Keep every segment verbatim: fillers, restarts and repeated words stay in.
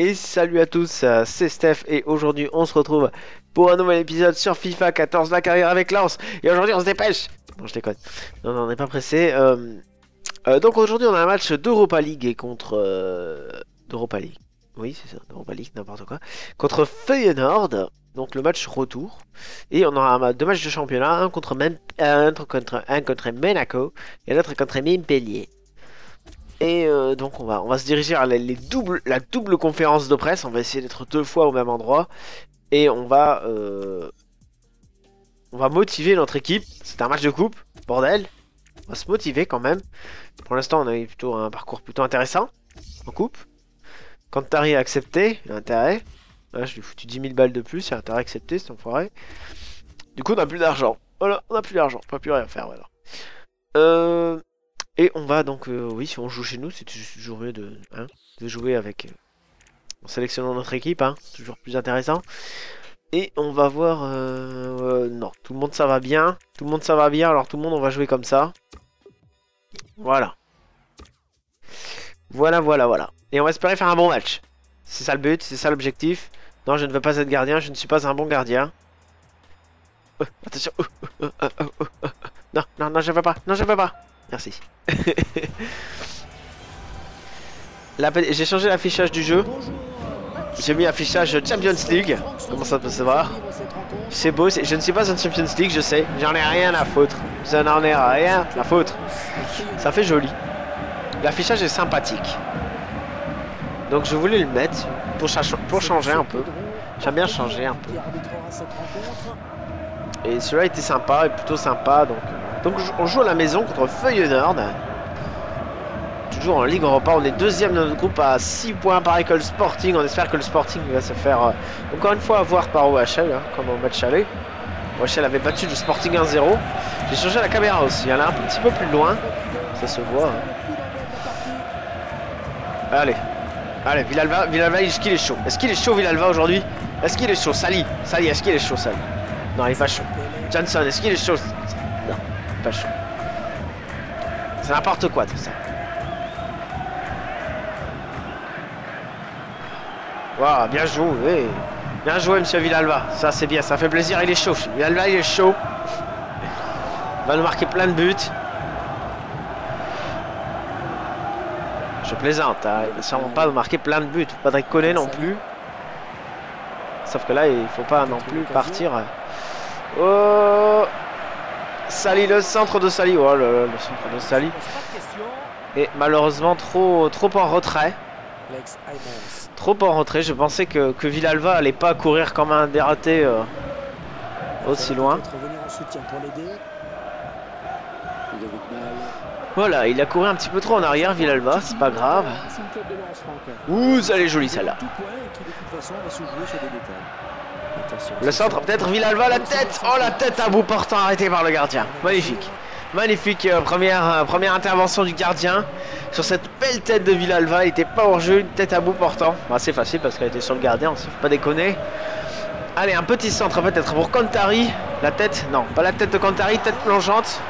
Et salut à tous, c'est Steph et aujourd'hui on se retrouve pour un nouvel épisode sur FIFA quatorze, la carrière avec Lens. Et aujourd'hui on se dépêche. Non je déconne, non, non on n'est pas pressé. euh, euh, Donc aujourd'hui on a un match d'Europa League et contre... Euh, d'Europa League, oui c'est ça, d'Europa League, n'importe quoi. Contre Feyenoord, donc le match retour. Et on aura deux matchs de championnat, un contre, Mem un contre, un contre Monaco et l'autre contre Montpellier. Et euh, donc on va, on va se diriger à les, les doubles, la double conférence de presse. On va essayer d'être deux fois au même endroit. Et on va euh, on va motiver notre équipe. C'est un match de coupe, bordel. On va se motiver quand même. Pour l'instant on a eu plutôt un parcours plutôt intéressant en coupe. Kantari a accepté, il a intérêt. Là, je lui ai foutu dix mille balles de plus, il a intérêt à accepter cet enfoiré. Du coup on a plus d'argent. Voilà, on a plus d'argent, on peut plus rien faire voilà. Euh... Et on va donc, euh, oui, si on joue chez nous, c'est toujours mieux de, hein, de jouer avec, euh, en sélectionnant notre équipe, hein, toujours plus intéressant. Et on va voir, euh, euh, non, tout le monde ça va bien, tout le monde ça va bien, alors tout le monde on va jouer comme ça. Voilà. Voilà, voilà, voilà. Et on va espérer faire un bon match. C'est ça le but, c'est ça l'objectif. Non, je ne veux pas être gardien, je ne suis pas un bon gardien. Oh, attention, oh, oh, oh, oh, oh. Non, non, non, je veux pas, non, je veux pas. Merci. J'ai changé l'affichage du jeu. J'ai mis affichage Champions League. Comment ça peut se voir? C'est beau. Je ne suis pas un Champions League, je sais. J'en ai rien à foutre. Je n'en ai rien à foutre. Ça fait joli. L'affichage est sympathique. Donc je voulais le mettre pour, cha pour changer un peu. J'aime bien changer un peu. Et celui-là était sympa, et plutôt sympa. Donc. Donc on joue à la maison contre Feyenoord. Toujours en Ligue Europa, on est deuxième de notre groupe à six points pareil que le Sporting. On espère que le Sporting va se faire euh, encore une fois avoir par O H L, hein, comme au match aller. O H L avait battu le Sporting un zéro. J'ai changé la caméra aussi, elle est un petit peu plus loin. Ça se voit. Hein. Allez, allez, Villalba, Villalba est-ce qu'il est chaud? Est-ce qu'il est chaud Villalba aujourd'hui? Est-ce qu'il est chaud? Sally, Sally, est-ce qu'il est chaud Sally? Non, il est pas chaud. Johnson, est-ce qu'il est chaud? Pas chaud. C'est n'importe quoi tout ça. Waouh, bien joué. Bien joué monsieur Villalba. Ça c'est bien, ça fait plaisir, il est chaud. Villalba il est chaud. Il va nous marquer plein de buts. Je plaisante, hein. Il va sûrement pas nous marquer plein de buts. Pas de connaître non plus. Sauf que là il faut pas non plus partir. Oh Sally, le centre de Sally, oh là là, le centre de Sally. Et malheureusement trop trop en retrait. Trop en retrait, je pensais que, que Villalba allait pas courir comme un dératé euh, aussi loin. Voilà, il a couru un petit peu trop en arrière Villalba, c'est pas grave. Ouh, ça elle est jolie celle-là. Le centre, peut-être Villalba, la tête. Oh la tête à bout portant arrêtée par le gardien. Magnifique. Magnifique euh, première, euh, première intervention du gardien. Sur cette belle tête de Villalba, il était pas hors jeu, une tête à bout portant. Bah, c'est facile parce qu'elle était sur le gardien, on s'est pas déconner. Allez, un petit centre peut-être pour Kantari. La tête, non, pas la tête de Kantari, tête plongeante.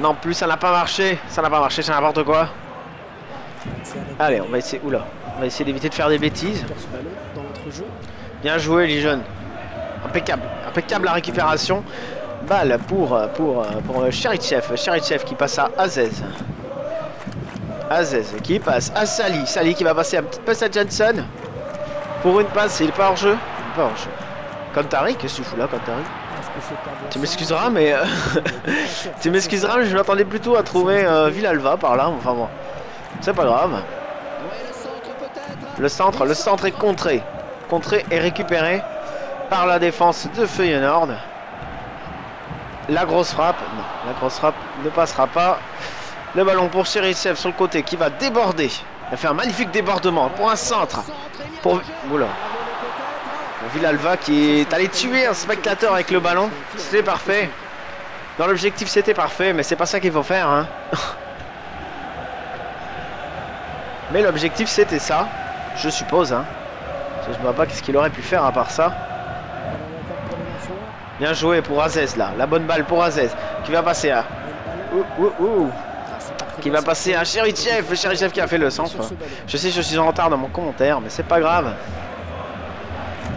Non plus, ça n'a pas marché. Ça n'a pas marché, c'est n'importe quoi. Allez, on va essayer. Oula, on va essayer d'éviter de faire des bêtises. Bien joué les jeunes. Impeccable. Impeccable la récupération. Balle pour pour pour Cheryshev. Cheryshev qui passe à Aziz. Aziz qui passe à Sally. Sally qui va passer un petit passe à Johnson. Pour une passe, il est pas hors jeu. Pas hors jeu. Kantari, qu'est-ce que tu fous là Kantari? Tu m'excuseras mais euh... tu m'excuseras mais je m'attendais plutôt à trouver euh, Villalba par là. Enfin bon. C'est pas grave. Le centre, le centre est contré. Contré et récupéré par la défense de Feyenoord. La grosse frappe, non, la grosse frappe ne passera pas. Le ballon pour Cheryshev sur le côté qui va déborder. Il a fait un magnifique débordement pour un centre. Pour, oula, pour Villalba qui est allé tuer un spectateur avec le ballon. C'était parfait. Dans l'objectif c'était parfait, mais c'est pas ça qu'il faut faire. Hein. Mais l'objectif c'était ça, je suppose. Hein. Je ne vois pas qu'est-ce qu'il aurait pu faire à part ça. Bien joué pour Aziz là. La bonne balle pour Aziz qui va passer à. Ouh, ouh, ouh. qui va passer à Cheryshev, le Cheryshev qui a fait le centre. Je sais je suis en retard dans mon commentaire, mais c'est pas grave.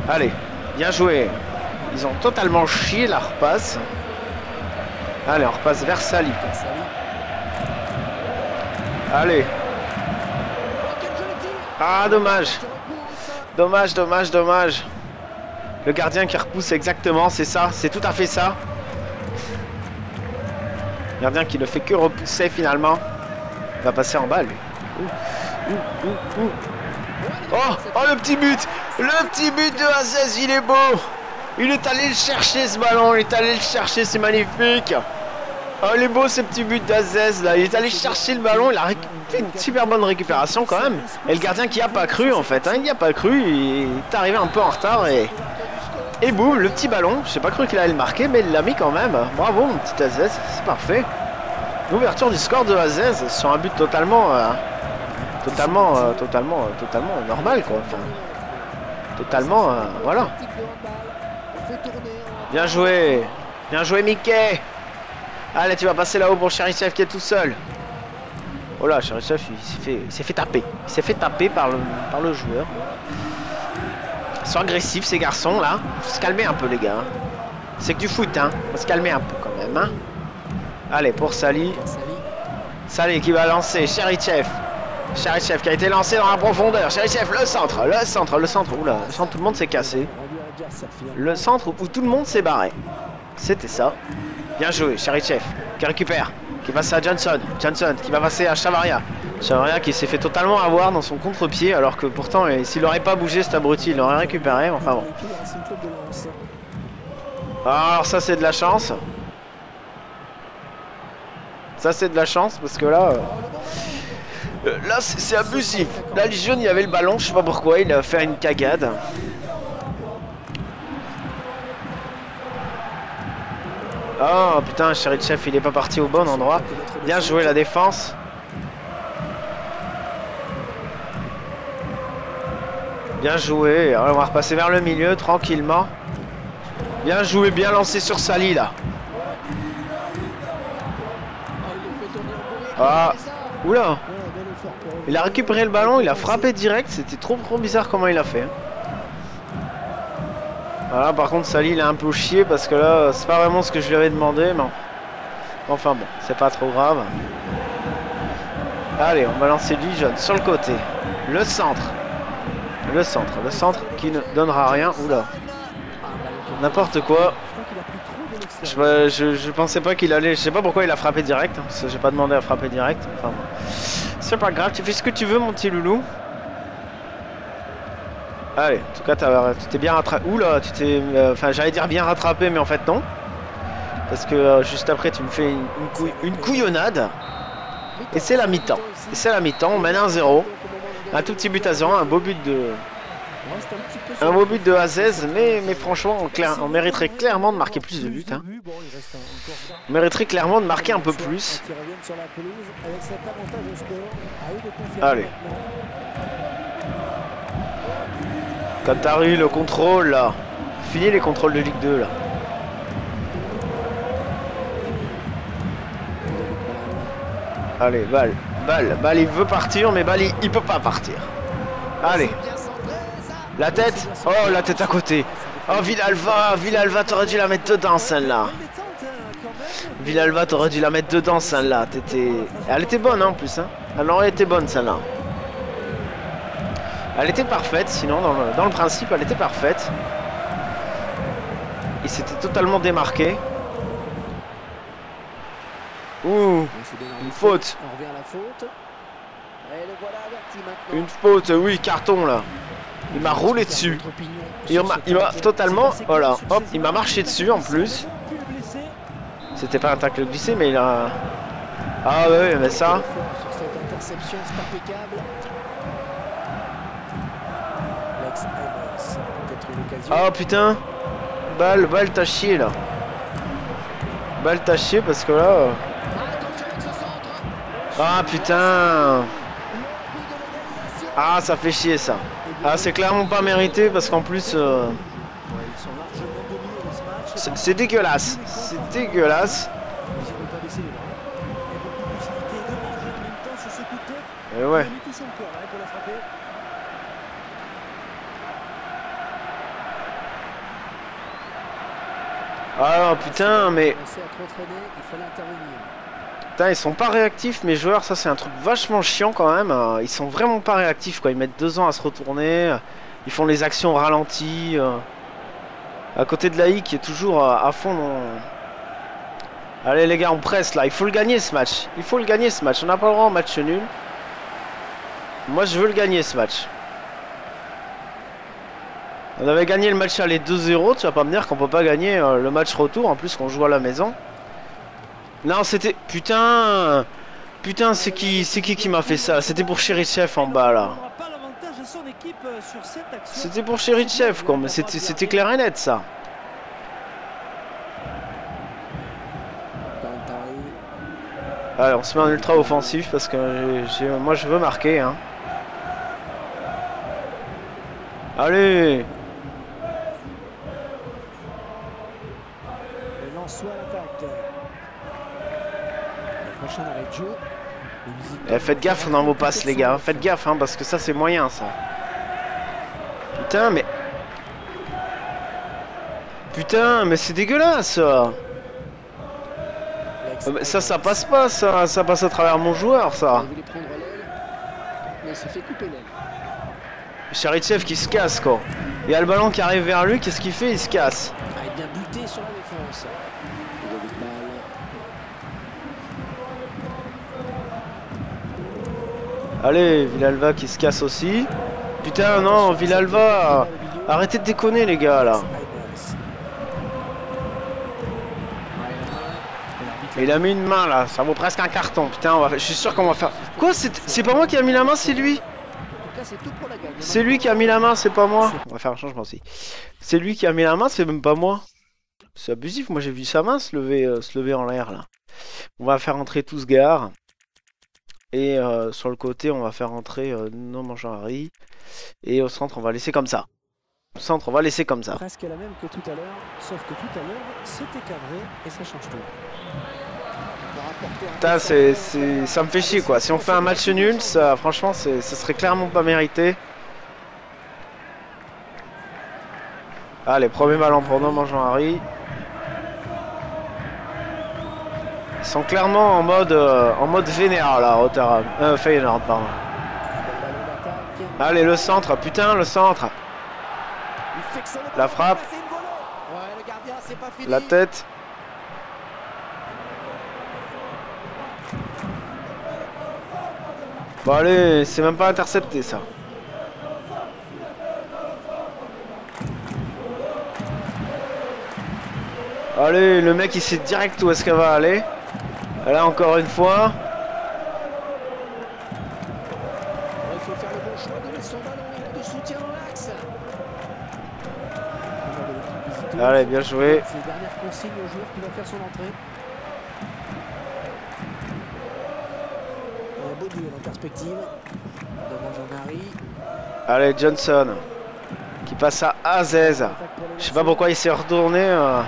Allez, bien joué. Ils ont totalement chié la repasse. Allez, on repasse vers Sally. Allez. Ah, dommage. Dommage, dommage, dommage. Le gardien qui repousse exactement, c'est ça. C'est tout à fait ça. Le gardien qui ne fait que repousser finalement. Il va passer en bas, lui. Ouh, ouh, ouh, ouh. Oh, oh, le petit but. Le petit but de Aziz, il est beau. Il est allé le chercher ce ballon, il est allé le chercher, c'est magnifique. Oh, il est beau ce petit but d'Aziz là, il est allé chercher le ballon, il a fait une super bonne récupération quand même. Et le gardien qui a pas cru en fait, hein, il n'y a pas cru, il est arrivé un peu en retard et... Et boum, le petit ballon, je n'ai pas cru qu'il allait le marquer, mais il l'a mis quand même. Bravo mon petit Aziz, c'est parfait. L'ouverture du score de Aziz sur un but totalement... Euh, totalement, euh, totalement, euh, totalement normal quoi. Enfin, totalement, euh, voilà. Bien joué, bien joué Mickey. Allez, tu vas passer là-haut pour Cheryshev qui est tout seul. Oh là, Cheryshev il s'est fait, fait taper. Il s'est fait taper par le, par le joueur. Ils sont agressifs ces garçons là. Faut se calmer un peu les gars. C'est que du foot hein. Faut se calmer un peu quand même hein. Allez pour Sally. Sally qui va lancer Cheryshev. Cheryshev qui a été lancé dans la profondeur. Cheryshev le centre, le centre, le centre. Oula, le centre, tout le monde s'est cassé. Le centre où tout le monde s'est barré. C'était ça. Bien joué, Cheryshev qui récupère, qui passe à Johnson. Johnson qui va passer à Chavarría. Chavarría qui s'est fait totalement avoir dans son contre-pied, alors que pourtant s'il n'aurait pas bougé cet abruti, il l'aurait récupéré. Enfin bon. Alors ça c'est de la chance. Ça c'est de la chance parce que là... Euh... Euh, là c'est abusif. Là les jeunes il y avait le ballon, je sais pas pourquoi, il a fait une cagade. Oh putain, Cheryshev il est pas parti au bon endroit. Bien joué la défense. Bien joué. Alors on va repasser vers le milieu tranquillement. Bien joué, bien lancé sur Sally là. Ah, oula. Il a récupéré le ballon, il a frappé direct. C'était trop trop bizarre comment il a fait. Voilà, par contre Sally il a un peu chié parce que là c'est pas vraiment ce que je lui avais demandé mais enfin bon c'est pas trop grave. Allez on va lancer Lijon sur le côté. Le centre. Le centre. Le centre qui ne donnera rien. Oula. N'importe quoi. Je, je, je pensais pas qu'il allait. Je sais pas pourquoi il a frappé direct. Hein, parce que j'ai pas demandé à frapper direct. Enfin bon. C'est pas grave, tu fais ce que tu veux mon petit loulou. Allez, en tout cas, tu t'es bien rattrapé. Oula, tu t'es. Enfin, euh, j'allais dire bien rattrapé, mais en fait, non. Parce que euh, juste après, tu me fais une, une, couille, une couillonnade. Et c'est la mi-temps. Et c'est la mi-temps. On mène un zéro. Un tout petit but à zéro. Un beau but de. Un beau but de Aziz. Mais, mais franchement, on, clair, on mériterait clairement de marquer plus de buts. Hein. On mériterait clairement de marquer un peu plus. Allez. Kantari, le contrôle là. Fini les contrôles de Ligue deux là. Allez, Bale, Bale, Bale il veut partir mais Bale il peut pas partir. Allez. La tête. Oh la tête à côté. Oh Villalba, Villalba t'aurais dû la mettre dedans celle-là. Villalba t'aurais dû la mettre dedans celle-là. T'étais... Elle était bonne hein, en plus hein. Elle aurait été bonne celle-là. Elle était parfaite, sinon dans le, dans le principe elle était parfaite. Il s'était totalement démarqué. Ouh, une faute. Une faute, oui, carton là. Il m'a roulé dessus. Il m'a totalement, voilà, hop, il m'a marché dessus en plus. C'était pas un tacle glissé, mais il a... Ah ouais, mais ça... Oh putain, Balle, balle t'as chié là. Balle t'as chié parce que là... Euh... Ah putain. Ah ça fait chier ça. Ah c'est clairement pas mérité parce qu'en plus... Euh... C'est dégueulasse. C'est dégueulasse. Et ouais. Ah putain, mais putain, ils sont pas réactifs mes joueurs, ça c'est un truc vachement chiant quand même. Ils sont vraiment pas réactifs quoi, ils mettent deux ans à se retourner, ils font les actions ralenties. À côté de l'A I qui est toujours à fond dans... Allez les gars, on presse là, il faut le gagner ce match. Il faut le gagner ce match, on n'a pas le droit au match nul. Moi je veux le gagner ce match. On avait gagné le match aller deux zéro, tu vas pas me dire qu'on peut pas gagner euh, le match retour, en plus qu'on joue à la maison. Non c'était... Putain Putain c'est qui c'est qui qui m'a fait ça? C'était pour Cheryshev en bas là. C'était pour Cheryshev quoi, mais c'était clair et net ça. Allez on se met en ultra offensif parce que j'ai, moi je veux marquer hein. Allez. Eh, faites gaffe dans vos passes les gars, faites gaffe hein, parce que ça c'est moyen ça. Putain mais... Putain mais c'est dégueulasse ça. Ça ça passe pas ça, ça passe à travers mon joueur ça. Cheryshev qui se casse quoi. Il y a le ballon qui arrive vers lui, qu'est-ce qu'il fait? Il se casse. Allez, Villalba qui se casse aussi. Putain, non, Villalba. Arrêtez de déconner, les gars, là. Il a mis une main, là. Ça vaut presque un carton. Putain, on va... je suis sûr qu'on va faire... Quoi? C'est pas moi qui a mis la main, c'est lui. C'est lui qui a mis la main, c'est pas moi. On va faire un changement aussi. C'est lui qui a mis la main, c'est même pas moi. C'est abusif, moi j'ai vu sa main se lever, euh, se lever en l'air, là. On va faire entrer tous Gare. Et euh, sur le côté, on va faire entrer euh, Nomanjari. Et au centre, on va laisser comme ça. Au centre, on va laisser comme ça. Presque la même que tout à l'heure, sauf que tout à l'heure, c'était cadré et ça change tout. Putain, c'est, c'est, ça me fait chier quoi. Si on fait un match nul, ça, franchement, ça serait clairement pas mérité. Allez, premier ballon pour Nomanjari. Ils sont clairement en mode euh, en mode vénère là, Rotterdam. Euh, Feyenoord, pardon. Allez, le centre, putain, le centre. La frappe. La tête. Bon, allez, c'est même pas intercepté ça. Allez, le mec il sait direct où est-ce qu'elle va aller. Là encore une fois. Allez, bien joué. Allez, Johnson. Qui passe à Aziz. Je sais pas pourquoi il s'est retourné. Euh...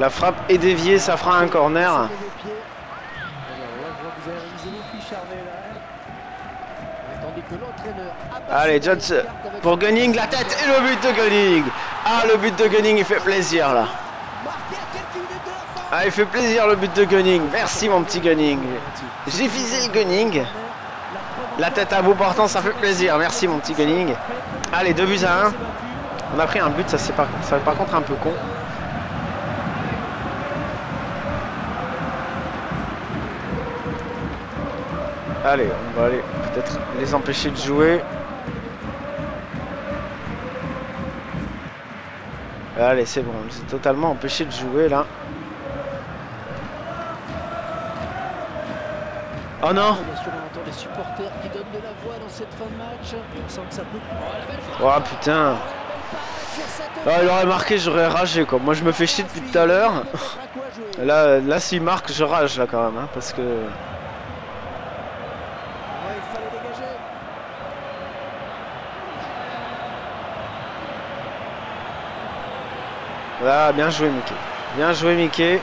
La frappe est déviée, ça fera un corner. Allez, Johnson pour Gunning, la tête et le but de Gunning. Ah, le but de Gunning, il fait plaisir là. Ah, il fait plaisir le but de Gunning. Merci mon petit Gunning. J'ai visé Gunning. La tête à bout portant, ça fait plaisir. Merci mon petit Gunning. Allez, deux buts à un. On a pris un but, ça c'est par, par contre un peu con. Allez, on va aller peut-être les empêcher de jouer. Allez, c'est bon, on les a totalement empêchés de jouer là. Oh non! Oh putain! Oh, il aurait marqué, j'aurais ragé quoi. Moi je me fais chier depuis tout à l'heure. Là, là s'il marque, je rage là quand même, hein, parce que. Ah, bien joué Mickey. Bien joué Mickey.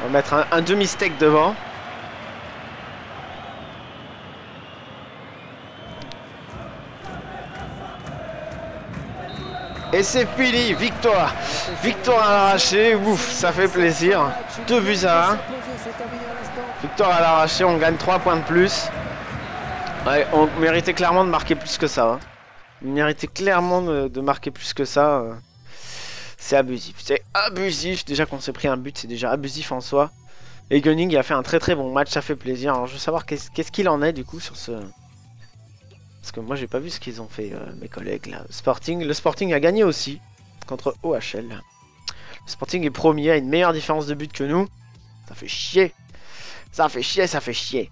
On va mettre un, un demi-steak devant. Et c'est fini, victoire. Victoire à l'arraché, ouf, ça fait plaisir. deux buts à un. Victoire à l'arraché, on gagne trois points de plus. Ouais, on méritait clairement de marquer plus que ça. Hein. On méritait clairement de, de marquer plus que ça. C'est abusif, c'est abusif. Déjà qu'on s'est pris un but, c'est déjà abusif en soi. Et Gunning a fait un très très bon match, ça fait plaisir. Alors je veux savoir qu'est-ce qu'est-ce qu'il en est du coup sur ce... Parce que moi j'ai pas vu ce qu'ils ont fait euh, mes collègues là. Sporting, le Sporting a gagné aussi contre O H L. Le Sporting est premier, a une meilleure différence de but que nous. Ça fait chier. Ça fait chier, ça fait chier.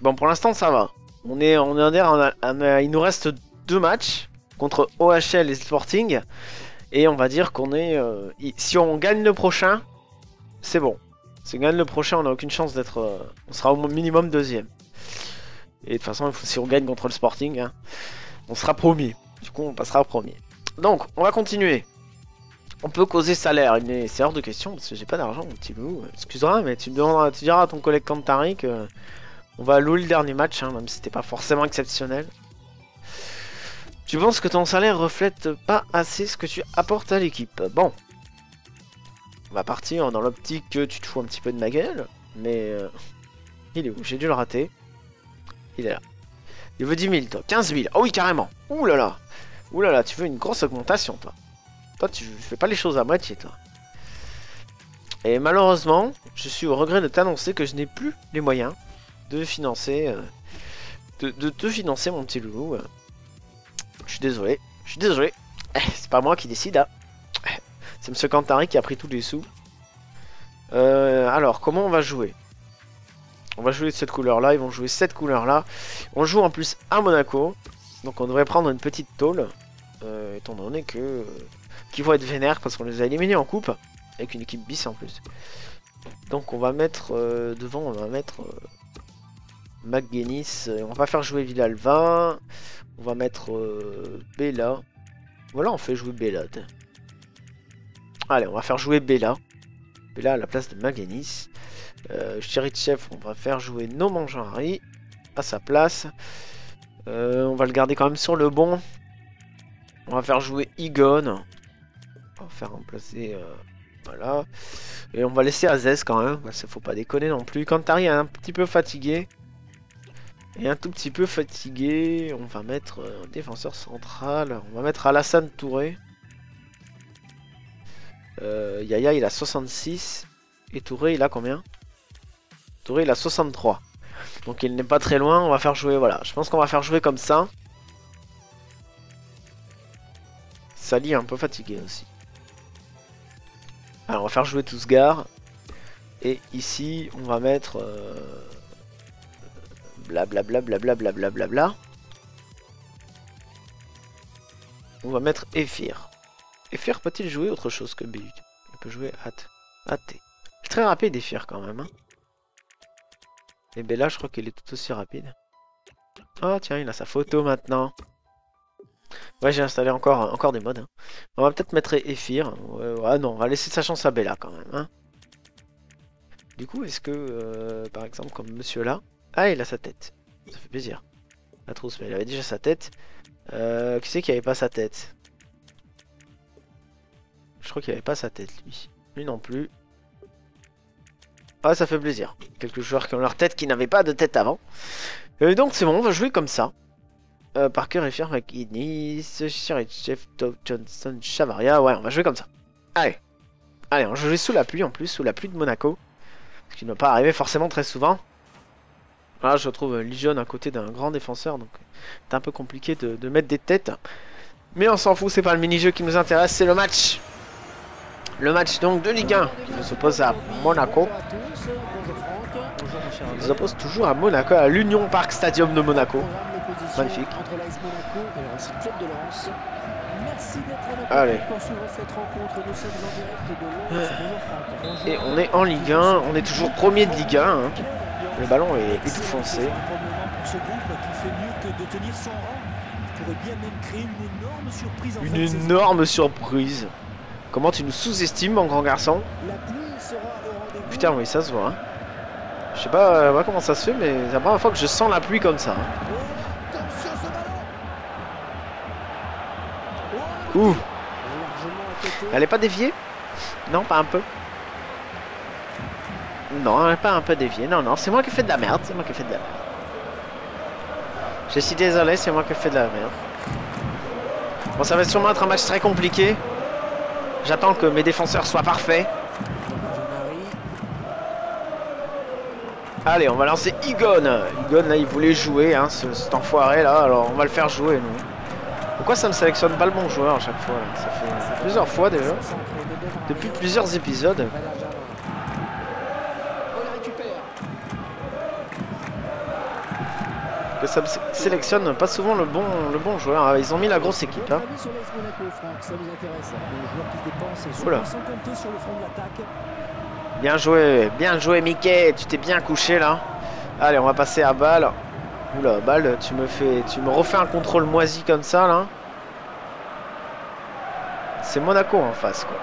Bon, pour l'instant ça va. On est, on est en air, on a, on a, il nous reste deux matchs contre O H L et Sporting. Et on va dire qu'on est... Euh, si on gagne le prochain, c'est bon. Si on gagne le prochain, on n'a aucune chance d'être... Euh, on sera au minimum deuxième. Et de toute façon, si on gagne contre le Sporting, hein, on sera premier. Du coup, on passera au premier. Donc, on va continuer. On peut causer salaire. C'est hors de question parce que j'ai pas d'argent, mon petit bout. Excuse-moi, mais tu, me demanderas, tu diras à ton collègue Kantari que on va louer le dernier match, hein, même si c'était pas forcément exceptionnel. Tu penses que ton salaire reflète pas assez ce que tu apportes à l'équipe. Bon. On va partir dans l'optique que tu te fous un petit peu de ma gueule. Mais euh, il est où? J'ai dû le rater. Il est là. Il veut dix mille, toi. quinze mille. Oh oui, carrément. Ouh là là. Ouh là là, tu veux une grosse augmentation, toi. Toi, tu fais pas les choses à moitié, toi. Et malheureusement, je suis au regret de t'annoncer que je n'ai plus les moyens de financer... Euh, de, de te financer, mon petit loulou. Euh. Je suis désolé. Je suis désolé. Eh, c'est pas moi qui décide, hein. C'est monsieur Kantari qui a pris tous les sous. Euh, alors, comment on va jouer ? On va jouer de cette couleur là, ils vont jouer cette couleur là. On joue en plus à Monaco. Donc on devrait prendre une petite tôle. Euh, étant donné que... Euh, qu'ils vont être vénères parce qu'on les a éliminés en coupe. Avec une équipe bis en plus. Donc on va mettre... Euh, devant on va mettre... Euh, McGuinness. On va pas faire jouer Villalba. On va mettre... Euh, Bella. Voilà, on fait jouer Bella. Allez, on va faire jouer Bella. Bella à la place de McGuinness. Euh, Cheryshev, on va faire jouer Nomanjari à sa place. Euh, on va le garder quand même sur le bon. On va faire jouer Igon. On va faire remplacer. Euh, voilà. Et on va laisser Aziz quand même. Parce qu'il faut pas déconner non plus. Kantari est un petit peu fatigué. Et un tout petit peu fatigué. On va mettre euh, un défenseur central. On va mettre Alassane Touré. Euh, Yaya, il a soixante-six. Et Touré, il a combien ? Touré il a soixante-trois, donc il n'est pas très loin. On va faire jouer, voilà, je pense qu'on va faire jouer comme ça. Sally est un peu fatigué aussi. Alors on va faire jouer Tousgar. Et ici on va mettre euh... blablabla blablabla blablabla. On va mettre Ephir. Ephir peut-il jouer autre chose que B U? Il peut jouer A T. Très rapide Ephir quand même, hein. Et Bella, je crois qu'il est tout aussi rapide. Oh tiens, il a sa photo maintenant. Ouais, j'ai installé encore, encore des mods. Hein. On va peut-être mettre Ephir. Ouais, ouais, non, on va laisser sa chance à Bella quand même. Hein. Du coup, est-ce que, euh, par exemple, comme monsieur là... Ah, il a sa tête. Ça fait plaisir. La trousse, mais il avait déjà sa tête. Euh, qui c'est qui avait pas sa tête? Je crois qu'il avait pas sa tête, lui. Lui non plus. Ah, ça fait plaisir. Quelques joueurs qui ont leur tête qui n'avaient pas de tête avant. Et donc c'est bon, on va jouer comme ça. Euh, Parker, Ephir, McInnis, Cheryshev, Johnson, Chavarría. Ouais, on va jouer comme ça. Allez. Allez, on va jouer sous la pluie en plus, sous la pluie de Monaco. Ce qui ne va pas arriver forcément très souvent. Là, je retrouve Ligon à côté d'un grand défenseur. Donc c'est un peu compliqué de, de mettre des têtes. Mais on s'en fout, c'est pas le mini-jeu qui nous intéresse, c'est le match. Le match donc de Ligue un qui s'oppose à Monaco. Ils s'opposent toujours à Monaco, à l'Union Park Stadium de Monaco. Magnifique. Allez. Et on est en Ligue un, on est toujours premier de Ligue un. Hein. Le ballon est, est tout foncé. Une énorme surprise. Comment tu nous sous-estimes, mon grand garçon? Putain oui, ça se voit. Hein. Je sais pas, euh, pas comment ça se fait, mais c'est la première fois que je sens la pluie comme ça. Hein. Ouh. Elle est pas déviée? Non, pas un peu. Non, elle est pas un peu déviée. Non, non, c'est moi qui fais de la merde. C'est moi qui fais de la merde. Je suis désolé, c'est moi qui fais de la merde. Bon, ça va sûrement être un match très compliqué. J'attends que mes défenseurs soient parfaits. Allez, on va lancer Igon. Igon, là, il voulait jouer, hein, ce, cet enfoiré, là. Alors, on va le faire jouer, nous. Pourquoi ça me sélectionne pas le bon joueur à chaque fois? Ça fait plusieurs fois déjà. Depuis plusieurs épisodes. Que ça me sélectionne pas souvent le bon, le bon joueur. Ils ont mis la grosse équipe. Hein. Oula. Bien joué, bien joué Mickey, tu t'es bien couché là. Allez, on va passer à balle. Oula, balle, tu me fais, tu me refais un contrôle moisi comme ça là. C'est Monaco en face quoi.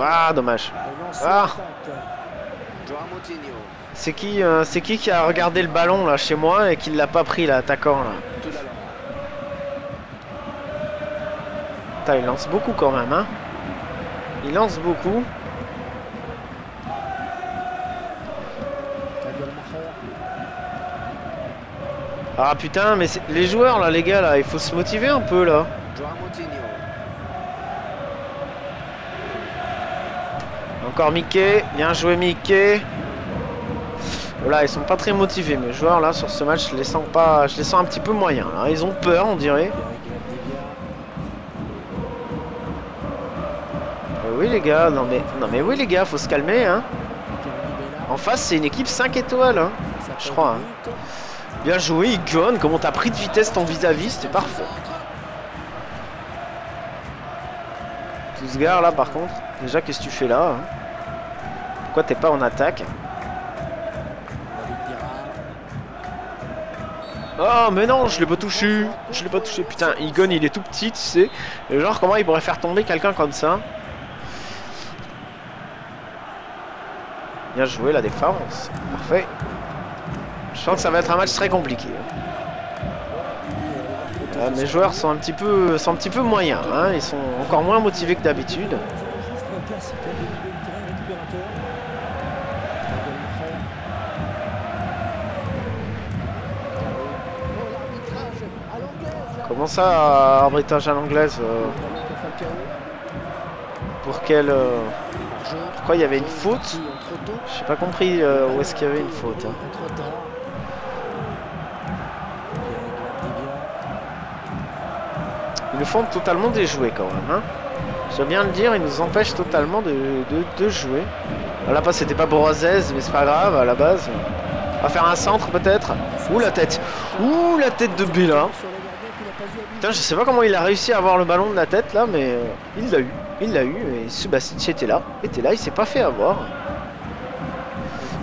Ah dommage. Ah. C'est qui, euh, c'est qui qui a regardé le ballon là chez moi et qui l'a pas pris l'attaquant là. Il lance beaucoup quand même, hein. Il lance beaucoup. Ah putain, mais les joueurs là, les gars là, il faut se motiver un peu là. Encore Mickey, bien joué Mickey. Voilà, ils sont pas très motivés mes joueurs là sur ce match. Je les sens pas, je les sens un petit peu moyens. Là. Ils ont peur, on dirait. Oui les gars, non mais non mais oui les gars, faut se calmer hein. En face c'est une équipe cinq étoiles hein, je crois. Hein. Bien joué Igon, comment t'as pris de vitesse ton vis-à-vis, c'était parfait. Tout se gare là par contre. Déjà qu'est-ce que tu fais là hein? Pourquoi t'es pas en attaque? Oh mais non, je l'ai pas touché, je l'ai pas touché. Putain, Igon il est tout petit, tu sais. Et genre comment il pourrait faire tomber quelqu'un comme ça? Bien joué la défense, parfait. Je sens que ça va être un match très compliqué. Là, mes joueurs sont un petit peu, sont un petit peu moyens, hein. Ils sont encore moins motivés que d'habitude. Comment ça, arbitrage à l'anglaise euh... Pour quel euh... Pourquoi il y avait une faute? J'ai pas compris euh, où est-ce qu'il y avait une faute. Hein. Ils nous font totalement déjouer quand même. Hein. Je veux bien le dire, ils nous empêchent totalement de, de, de jouer. Là pas c'était pas Borozès, mais c'est pas grave à la base. On va faire un centre peut-être. Ouh la tête. Ouh la tête de Bella. Putain, je sais pas comment il a réussi à avoir le ballon de la tête là, mais euh, il l'a eu. Il l'a eu et Subasic était là. était là, il s'est pas fait avoir.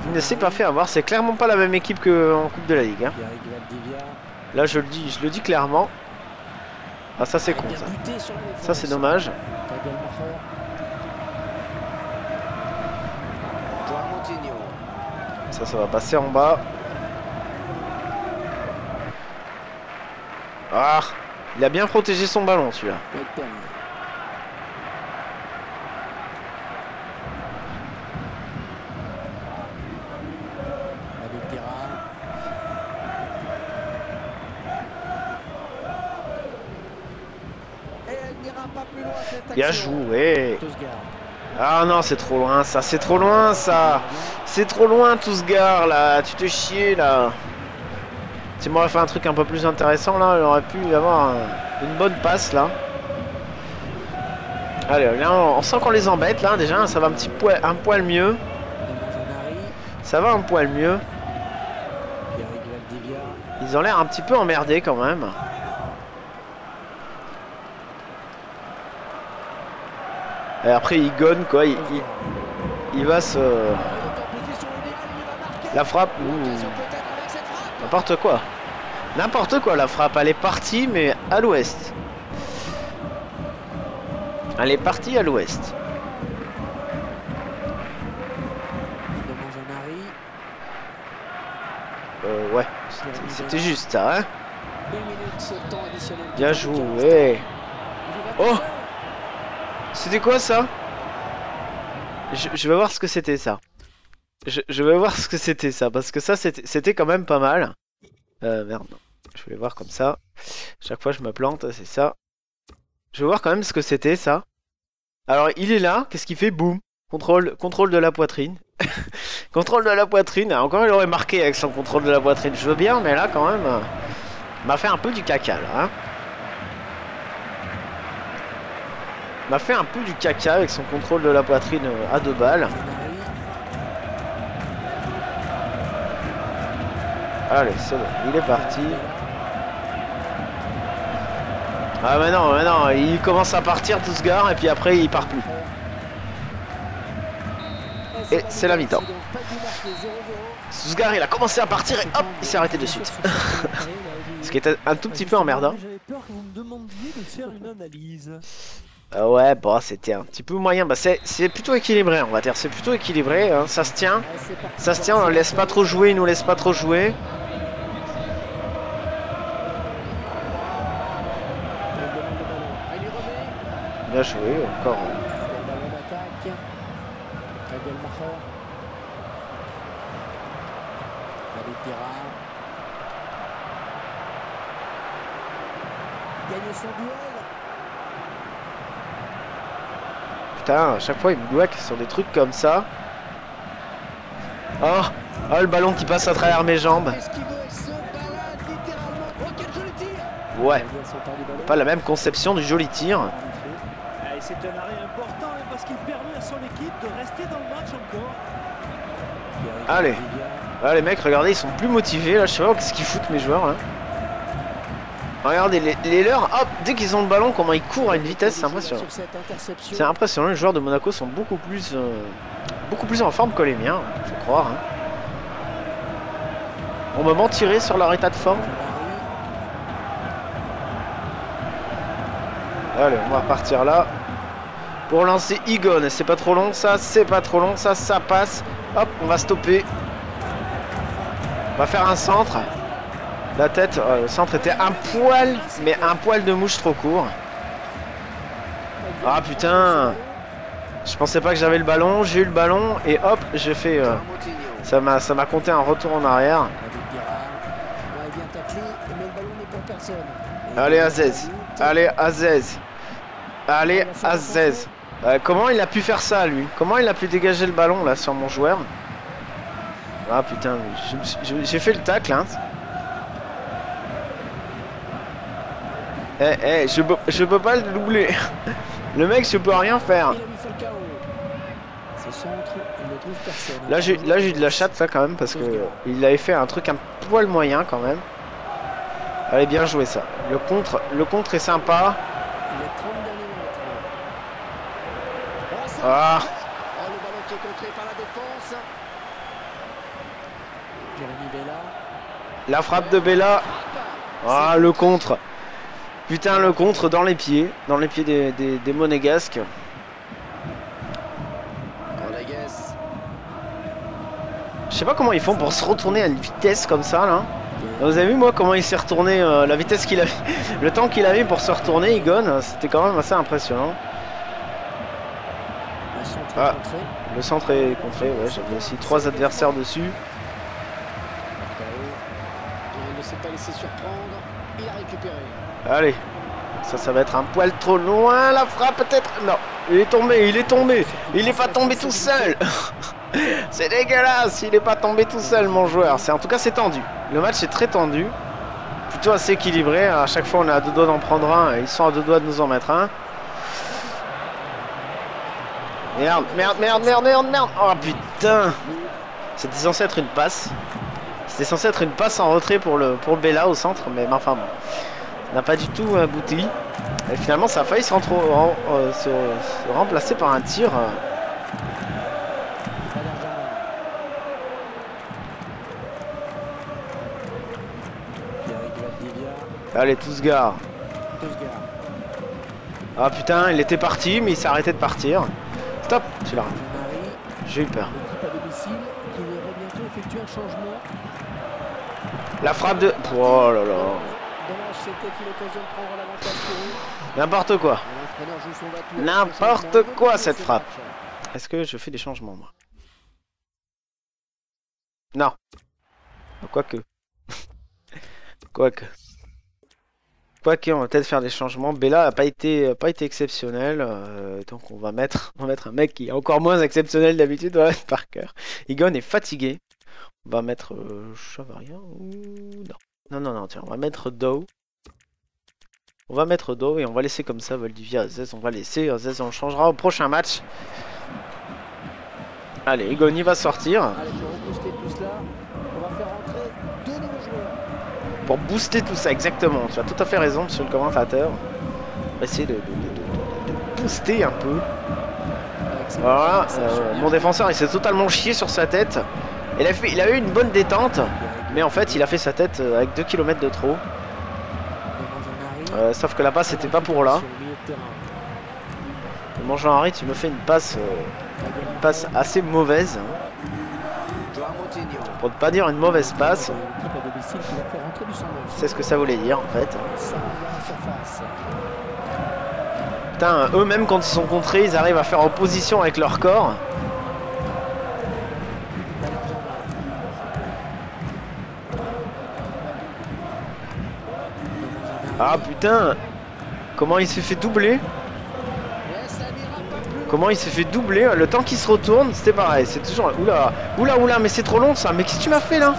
Il ne s'est pas fait avoir, c'est clairement pas la même équipe qu'en Coupe de la Ligue. Hein. Là je le dis, je le dis clairement. Ah ça c'est con ça. Ça c'est dommage. Ça ça va passer en bas. Ah, il a bien protégé son ballon celui-là. Bien joué. Ah non, c'est trop loin ça, c'est trop loin ça. C'est trop loin tout ce gars là, tu te chies là. Si moi j'aurais fait un truc un peu plus intéressant là, j'aurais pu avoir un, une bonne passe là. Allez, là on, on sent qu'on les embête là déjà, ça va un petit poil, un poil mieux. Ça va un poil mieux. Ils ont l'air un petit peu emmerdés quand même. Et après Igon quoi, il, il, il va se... La frappe, ouh, n'importe quoi. N'importe quoi la frappe, elle est partie mais à l'ouest. Elle est partie à l'ouest. Euh ouais, c'était juste ça, hein. Bien joué. Oh, c'était quoi ça? Je, je vais voir ce que c'était ça. Je, je vais voir ce que c'était ça, parce que ça c'était quand même pas mal. Euh, merde, je voulais voir comme ça. Chaque fois je me plante, c'est ça. Je vais voir quand même ce que c'était ça. Alors il est là, qu'est-ce qu'il fait? Boum. Contrôle, contrôle de la poitrine. Contrôle de la poitrine. Encore il aurait marqué avec son contrôle de la poitrine. Je veux bien, mais là quand même, euh, m'a fait un peu du caca là. Hein. M'a fait un peu du caca avec son contrôle de la poitrine à deux balles. Allez, c'est bon, il est parti. Ah mais non, mais non, il commence à partir tout ce gars et puis après il part plus. Et c'est la mi-temps. Sousgar il a commencé à partir et hop, il s'est arrêté de suite. Ce qui était un tout petit peu emmerdant. J'avais peur que vous me demandiez de faire une analyse. Euh, ouais, bon, c'était un petit peu moyen. Bah, c'est plutôt équilibré, on va dire. C'est plutôt équilibré, hein. Ça se tient. Ça se tient, on ne laisse pas trop jouer, il nous laisse pas trop jouer. Bien joué, encore. Gagner son duel. Putain, à chaque fois il me bloque sur des trucs comme ça. Oh, oh le ballon qui passe à travers mes jambes. Ouais, pas la même conception du joli tir. C'est un arrêt important parce qu'il permet à son équipe de rester dans le match encore. Allez, ah, les mecs, regardez, ils sont plus motivés là. Je sais pas qu'est-ce qu'ils foutent mes joueurs là. Regardez les, les leurs, hop, dès qu'ils ont le ballon, comment ils courent à une vitesse, c'est impressionnant. C'est impressionnant, les joueurs de Monaco sont beaucoup plus euh, beaucoup plus en forme que les miens, faut croire. Hein. On me mentirait sur leur état de forme. Allez, on va partir là. Pour lancer Igon, c'est pas trop long ça, c'est pas trop long ça, ça passe. Hop, on va stopper. On va faire un centre. La tête, euh, le centre était un poil, mais un poil de mouche trop court. Ah putain, je pensais pas que j'avais le ballon, j'ai eu le ballon et hop, j'ai fait... Euh, ça m'a ça m'a compté un retour en arrière. Allez Aziz, allez Aziz, allez Aziz. Euh, comment il a pu faire ça lui? Comment il a pu dégager le ballon là sur mon joueur? Ah putain, j'ai fait le tacle hein. Eh, hey, hey, eh, je, je peux pas le doubler. Le mec, je peux rien faire. Là, j'ai eu de la chatte, là, quand même, parce que il avait fait un truc un poil moyen, quand même. Allez, bien joué, ça. Le contre, le contre est sympa. Ah. La frappe de Bella. Ah, le contre. Putain, le contre dans les pieds, dans les pieds des, des, des monégasques. Je sais pas comment ils font pour se retourner à une vitesse comme ça là. Vous avez vu moi comment il s'est retourné, euh, la vitesse qu'il a, le temps qu'il avait pour se retourner, Igon, c'était quand même assez impressionnant. Ah, le centre est contré, ouais, j'avais aussi trois adversaires dessus. Il ne s'est pas laissé surprendre, il a récupéré. Allez, ça, ça va être un poil trop loin, la frappe peut-être. Non, il est tombé, il est tombé, il n'est pas tombé tout seul. C'est dégueulasse, il n'est pas tombé tout seul mon joueur. En tout cas c'est tendu, le match est très tendu. Plutôt assez équilibré, à chaque fois on est à deux doigts d'en prendre un, et ils sont à deux doigts de nous en mettre un. Merde, merde, merde, merde, merde, merde. Oh putain. C'était censé être une passe. C'était censé être une passe en retrait pour le, pour le Bella au centre, mais enfin bon. N'a pas du tout abouti et finalement ça a failli se, rentre, euh, se, se remplacer par un tir. Allez, Tousgar. Ah putain, il était parti, mais il s'est arrêté de partir. Stop, tu l'arrêtes. J'ai eu peur. La frappe de... Oh là là. N'importe quoi. N'importe quoi cette frappe. Est-ce que je fais des changements, moi? Non. Quoique. Quoique. Quoique, on va peut-être faire des changements. Bella n'a pas été, pas été exceptionnel. Euh, donc on va, mettre, on va mettre un mec qui est encore moins exceptionnel d'habitude, ouais, par cœur. Igon est fatigué. On va mettre euh, Chavarría ou... Non. Non, non, non, tiens, on va mettre Dao. On va mettre Dao et on va laisser comme ça Valdivia, Aziz, on va laisser. Aziz, on le changera au prochain match. Allez, Igoni va sortir. Allez, tout là. On va faire rentrer deux nouveaux joueurs. Pour booster tout ça, exactement. Tu as tout à fait raison, monsieur le commentateur. On va essayer de, de, de, de, de booster un peu. Voilà, euh, mon défenseur, il s'est totalement chié sur sa tête. Il a, fait, il a eu une bonne détente, mais en fait il a fait sa tête avec deux kilomètres de trop. Euh, sauf que la passe n'était pas pour là. Nomanjari, tu me fais une passe, euh, une passe assez mauvaise. Pour ne pas dire une mauvaise passe. C'est ce que ça voulait dire en fait. Putain, eux-mêmes quand ils sont contrés, ils arrivent à faire opposition avec leur corps. Ah putain, comment il s'est fait doubler. Comment il s'est fait doubler. Le temps qu'il se retourne, c'était pareil. C'est toujours... Oula, oula, oula, mais c'est trop long ça. Mais qu'est-ce que tu m'as fait là?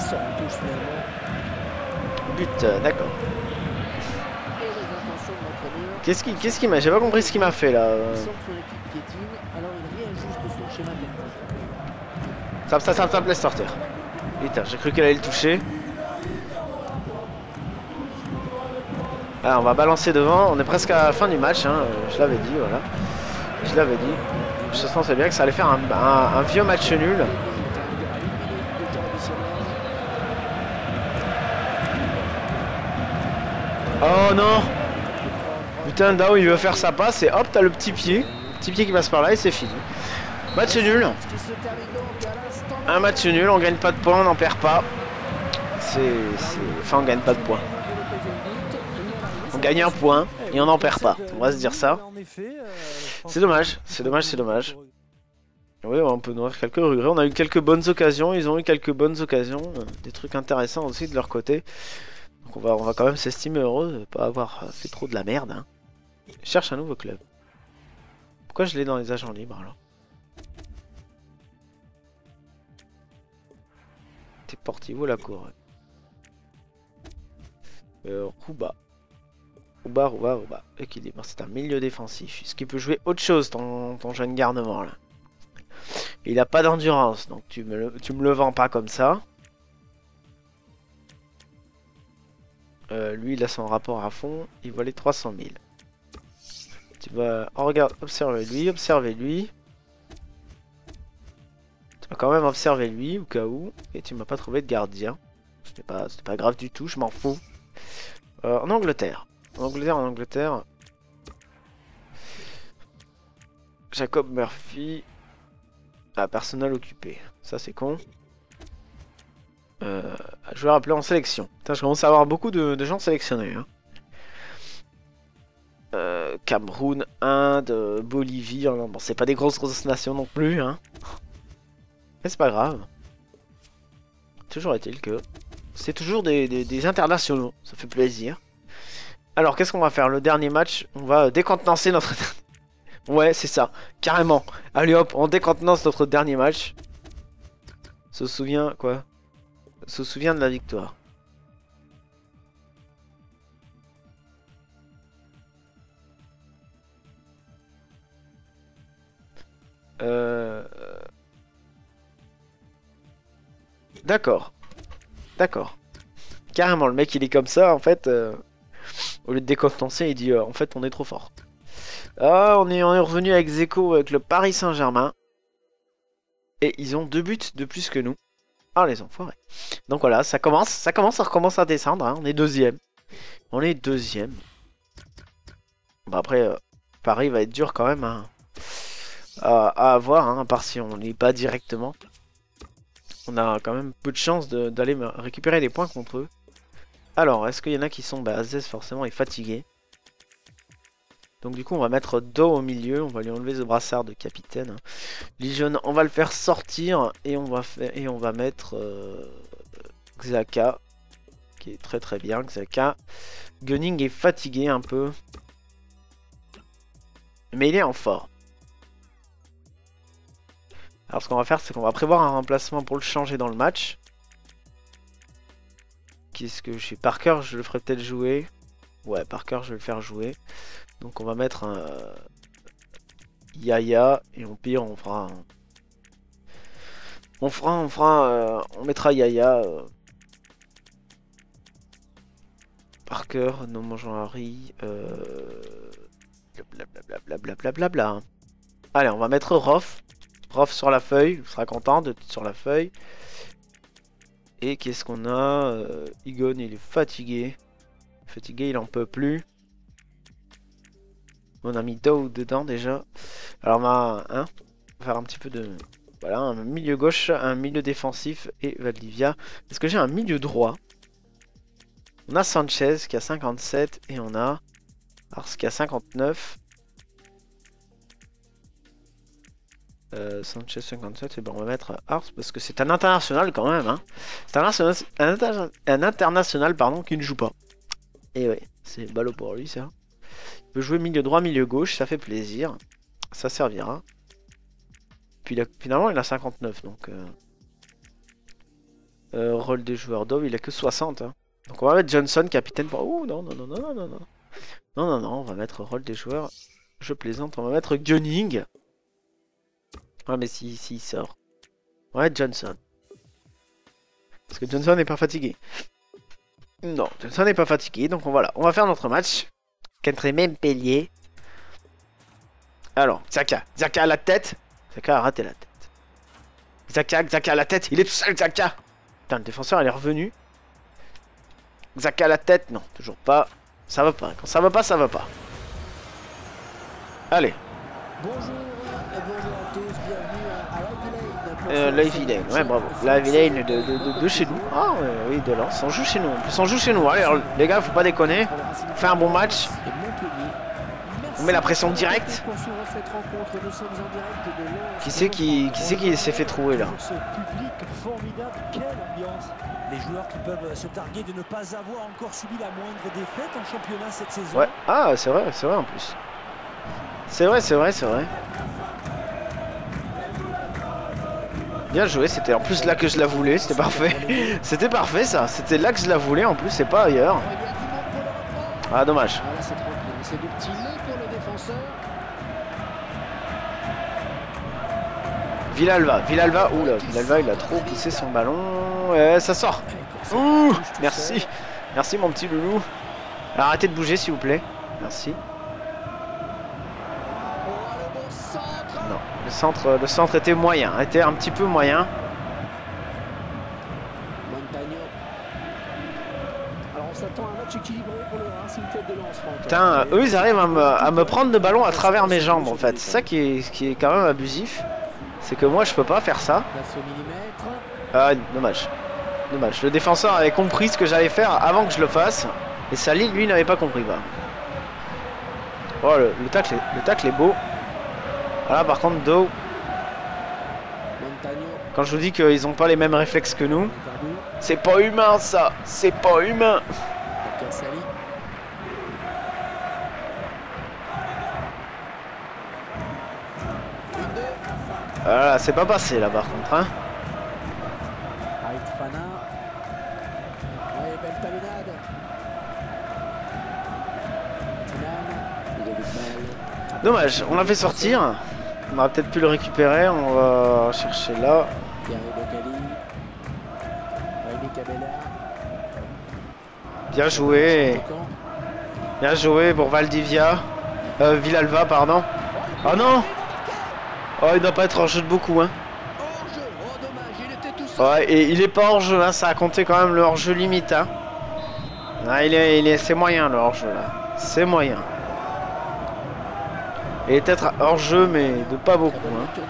But, d'accord. Qu'est-ce qui, qu'est-ce qui m'a... J'ai pas compris ce qu'il m'a fait là. Ça, ça, ça, ça me laisse sortir. Putain, j'ai cru qu'elle allait le toucher. Alors on va balancer devant, on est presque à la fin du match, hein. Je l'avais dit, voilà. Je l'avais dit. Je sens bien que ça allait faire un, un, un vieux match nul. Oh non! Putain, Dao il veut faire sa passe et hop, t'as le petit pied. Petit pied qui passe par là et c'est fini. Match nul. Un match nul, on gagne pas de points, on n'en perd pas. C'est... Enfin, on gagne pas de points. On gagne un point et on n'en perd pas. On va se dire ça. C'est dommage, c'est dommage, c'est dommage. Oui, on peut nous avoir quelques regrets. On a eu quelques bonnes occasions, ils ont eu quelques bonnes occasions. Des trucs intéressants aussi de leur côté. Donc on va, on va quand même s'estimer heureux de ne pas avoir fait trop de la merde. Hein. Je cherche un nouveau club. Pourquoi je l'ai dans les agents libres alors? Deportivo La Cour. Euh, Rouba. Rouba, Rouba, Rouba. Équilibre, c'est un milieu défensif. Est-ce qu'il peut jouer autre chose, ton, ton jeune garnement là? Il n'a pas d'endurance, donc tu me, le, tu me le vends pas comme ça. Euh, lui, il a son rapport à fond. Il vaut les trois cent mille. Tu vas... Oh, regarde, observe-lui, observe-lui. Tu vas quand même observer lui, au cas où. Et tu m'as pas trouvé de gardien. C'était pas, c'était pas grave du tout, je m'en fous. Euh, en Angleterre. En Angleterre, en Angleterre. Jacob Murphy. Ah, personnel occupé. Ça, c'est con. Euh, joueur appelé en sélection. Putain, je commence à avoir beaucoup de, de gens sélectionnés. Hein. Euh, Cameroun, Inde, Bolivie. Hein, bon, c'est pas des grosses, grosses nations non plus. Hein. Mais c'est pas grave. Toujours est-il que... C'est toujours des, des, des internationaux. Ça fait plaisir. Alors, qu'est-ce qu'on va faire? Le dernier match, on va décontenancer notre... ouais, c'est ça. Carrément. Allez hop, on décontenance notre dernier match. Se souvient... Quoi? Se souvient de la victoire. Euh... D'accord. D'accord. Carrément, le mec, il est comme ça, en fait... Euh... Au lieu de décontenancer, il dit euh, en fait on est trop fort. Ah, on est, on est revenu à ex-aequo avec le Paris Saint-Germain. Et ils ont deux buts de plus que nous. Ah les enfoirés. Donc voilà, ça commence, ça commence, ça recommence à descendre. Hein. On est deuxième. On est deuxième. Bah après, euh, Paris va être dur quand même à, à, à avoir, hein, à part si on n'est pas directement. On a quand même peu de chance d'aller de, récupérer des points contre eux. Alors, est-ce qu'il y en a qui sont... Bah, Aziz forcément est fatigué. Donc du coup, on va mettre Dao au milieu. On va lui enlever ce brassard de capitaine. Lijon, on va le faire sortir. Et on va, faire, et on va mettre euh, Xhaka. Qui est très très bien, Xhaka. Gunning est fatigué un peu. Mais il est en fort. Alors ce qu'on va faire, c'est qu'on va prévoir un remplacement pour le changer dans le match. Qu'est-ce que je fais? Parker, je le ferai peut-être jouer. Ouais, Parker, je vais le faire jouer. Donc on va mettre un euh, Yaya et au pire on fera un... on fera on fera euh, on mettra Yaya euh... Parker, Nomanjari, euh... blablabla blablabla blablabla. Allez, on va mettre Rof. Rof sur la feuille, on sera content de sur la feuille. Et qu'est-ce qu'on a euh, Igon, il est fatigué. Fatigué, il en peut plus. On a mis Dao dedans déjà. Alors on va, hein, on va faire un petit peu de... Voilà, un milieu gauche, un milieu défensif et Valdivia. Est-ce que j'ai un milieu droit? On a Sanchez qui a cinquante-sept et on a Ars qui a cinquante-neuf. Euh, Sanchez cinquante-sept, et ben on va mettre Ars parce que c'est un international quand même. Hein. C'est un, un, inter un international pardon, qui ne joue pas. Et ouais, c'est ballot pour lui ça. Il peut jouer milieu droit, milieu gauche, ça fait plaisir. Ça servira. Puis il a, finalement il a cinquante-neuf donc... Euh, euh, rôle des joueurs d'O V, il a que soixante. Hein. Donc on va mettre Johnson, capitaine pour... Oh non, non, non, non, non, non, non. Non, non, non, on va mettre rôle des joueurs. Je plaisante, on va mettre Gunning. Ouais mais si, si il sort. Ouais, Johnson. Parce que Johnson n'est pas fatigué. Non, Johnson n'est pas fatigué, donc on, voilà. On va faire notre match. Contre Montpellier. Alors, Xhaka, Xhaka à la tête. Xhaka a raté la tête. Xhaka, Xhaka à la tête, il est tout seul, Xhaka. Putain, le défenseur, il est revenu. Xhaka à la tête, non, toujours pas. Ça va pas, quand ça va pas, ça va pas. Allez. Bonjour et bonjour à tous, bienvenue à Live Villain. Ouais, bravo. Live Villain de, de, de, de chez nous. Ah, oui, de Lens, on joue chez nous. En plus, on joue chez nous. Allez, alors, les gars, faut pas déconner. On fait un bon match. On met la pression directe. Qui c'est qui, qui, qui s'est fait trouver là? Les joueurs qui peuvent se targuer de ne pas avoir encore subi la moindre défaite en championnat cette saison. Ouais, ah c'est vrai, c'est vrai en plus. C'est vrai, c'est vrai, c'est vrai. Bien joué, c'était en plus là que je la voulais, c'était parfait. C'était parfait ça, c'était là que je la voulais en plus, c'est pas ailleurs. Ah dommage. C'est du petit nez pour le défenseur. Villalba, Villalba, oula, Villalba il a trop poussé son ballon, et ça sort. Ouh, merci, merci mon petit loulou. Arrêtez de bouger s'il vous plaît, merci. Non, le centre, le centre était moyen, était un petit peu moyen. Putain, eux ils arrivent à me, à me prendre le ballon à travers mes jambes en fait, c'est ça qui est, qui est quand même abusif. C'est que moi je peux pas faire ça. Ah, dommage. Dommage. Le défenseur avait compris ce que j'allais faire avant que je le fasse. Et Sally, lui, n'avait pas compris. Bah. Oh, le, le, tacle est, le tacle est beau. Voilà, par contre, Dao. Quand je vous dis qu'ils ont pas les mêmes réflexes que nous, c'est pas humain ça. C'est pas humain. Voilà, c'est pas passé là par contre. Hein. Dommage, on l'a fait sortir. On aurait peut-être pu le récupérer. On va chercher là. Bien joué. Bien joué pour Valdivia. Euh, Villalba, pardon. Oh non! Oh, il doit pas être hors jeu de beaucoup, hein. Ouais, et il est pas hors jeu, hein. Ça a compté quand même le hors jeu limite, hein. Ah, il est, il est, c'est moyen le hors-jeu là. C'est moyen. Il est peut-être hors-jeu, mais de pas beaucoup. Hein.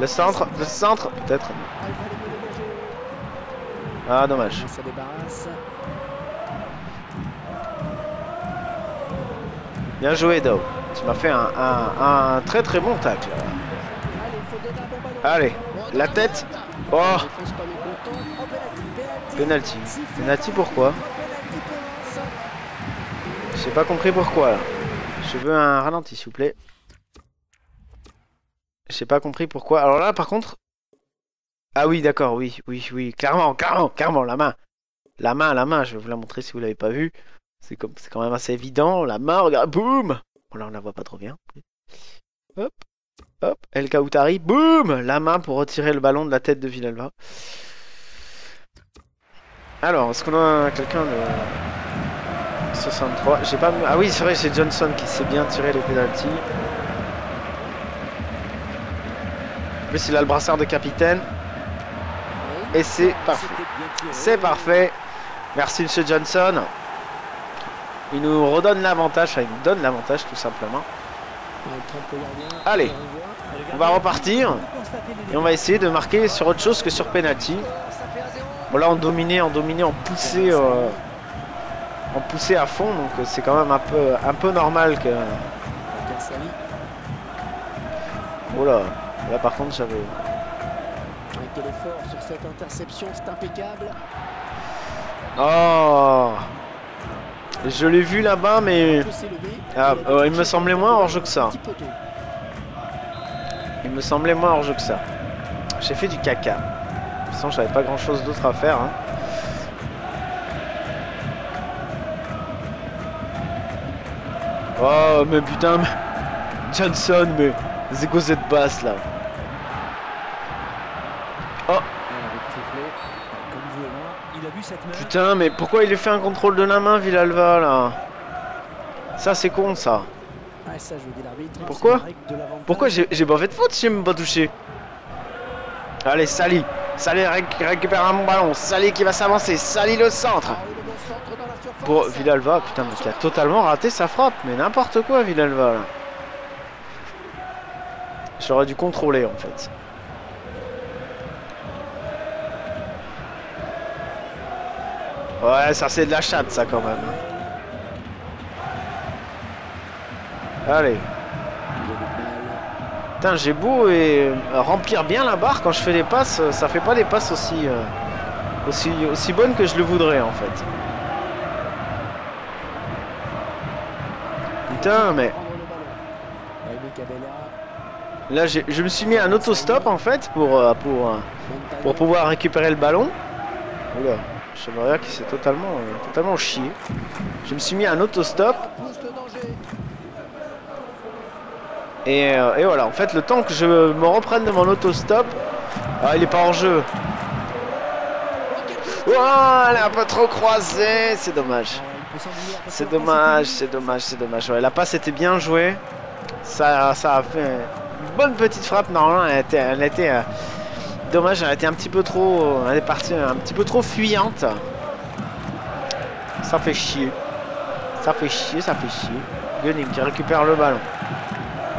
Le centre, le centre, peut-être. Ah, dommage. Bien joué, Dao. Tu m'as fait un, un, un très très bon tacle. Allez, la tête. Oh, penalty. Penalty pourquoi? J'ai pas compris pourquoi. Là. Je veux un ralenti, s'il vous plaît. J'ai pas compris pourquoi. Alors là, par contre. Ah oui, d'accord, oui, oui, oui. Clairement, clairement, clairement, la main. La main, la main. Je vais vous la montrer si vous l'avez pas vue. C'est comme, c'est quand même assez évident. La main, regarde, boum. Bon, là, on la voit pas trop bien. Hop. Hop, El Kantari, boum, la main pour retirer le ballon de la tête de Villalba. Alors, est-ce qu'on a quelqu'un de soixante-trois? J'ai pas. Ah oui, c'est vrai, c'est Johnson qui sait bien tirer les pénaltys. En plus, il a le brassard de capitaine. Et c'est parfait. C'est parfait. Merci, monsieur Johnson. Il nous redonne l'avantage. Enfin, il nous donne l'avantage, tout simplement. Allez, on va repartir et on va essayer de marquer sur autre chose que sur penalty. Bon là on dominait, on dominait, on poussait, euh, on poussait à fond, donc c'est quand même un peu, un peu normal que. Oh là, là par contre j'avais. Quel effort sur cette interception, c'est impeccable. Oh. Je l'ai vu là-bas, mais ah, euh, il me semblait moins hors jeu que ça. Il me semblait moins hors jeu que ça. J'ai fait du caca. De toute façon, j'avais pas grand-chose d'autre à faire. Hein. Oh, mais putain, mais... Johnson, mais c'est quoi cette passe là? Oh. Putain, mais pourquoi il lui fait un contrôle de la main, Villalba, là? Ça, c'est con, ça. Pourquoi? Pourquoi j'ai pas fait de faute si j'ai même pas touché? Allez, Sally. Sally ré récupère un bon ballon. Sally qui va s'avancer. Sally le centre. Pour Villalba, putain, mais qui a totalement raté sa frappe. Mais n'importe quoi, Villalba, là. J'aurais dû contrôler, en fait. Ouais, ça c'est de la chatte, ça, quand même. Allez. Putain, j'ai beau et remplir bien la barre quand je fais des passes, ça fait pas des passes aussi, euh, aussi, aussi bonnes que je le voudrais, en fait. Putain, mais... Là, je me suis mis un autostop, en fait, pour, euh, pour, euh, pour pouvoir récupérer le ballon. Oula. Chavarría qui s'est totalement, euh, totalement chié. Je me suis mis à un autostop. Et, euh, et voilà, en fait, le temps que je me reprenne de mon autostop. Ah, il est pas en jeu. Oh, elle a un peu trop croisé. C'est dommage. C'est dommage, c'est dommage, c'est dommage. Ouais, la passe était bien jouée. Ça, ça a fait une bonne petite frappe. Normalement, elle était. Elle était euh, dommage, elle était un petit peu trop, elle est partie un petit peu trop fuyante. Ça fait chier, ça fait chier, ça fait chier. Gunning qui récupère le ballon.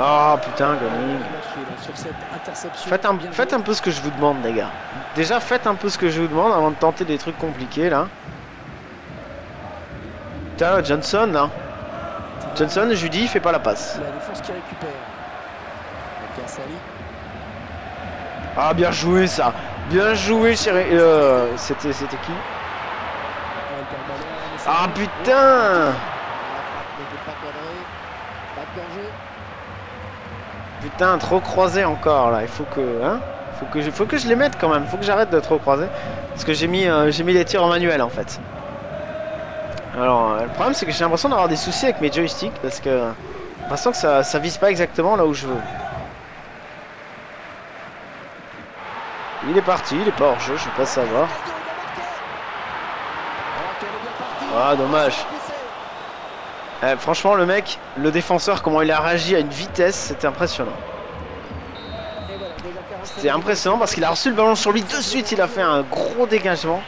Oh putain, Gunning. Faites un, faites un peu ce que je vous demande, les gars. Déjà, faites un peu ce que je vous demande avant de tenter des trucs compliqués là. Putain, Johnson là. Johnson, je lui dis, il fait pas la passe. La défense qui récupère. Ah, bien joué ça! Bien joué, chérie! Euh, C'était qui? Ah putain! Putain, trop croisé encore là. Il faut que. Hein, faut que je, faut que je les mette quand même. Faut que j'arrête de trop croiser. Parce que j'ai mis, euh, j'ai mis les tirs en manuel en fait. Alors, euh, le problème c'est que j'ai l'impression d'avoir des soucis avec mes joysticks. Parce que. J'ai l'impression que ça, ça vise pas exactement là où je veux. Il est parti, il est pas hors jeu, je sais pas savoir. Ah dommage. Euh, franchement, le mec, le défenseur, comment il a réagi à une vitesse, c'était impressionnant. C'était impressionnant parce qu'il a reçu le ballon sur lui de suite. Il a fait un gros dégagement.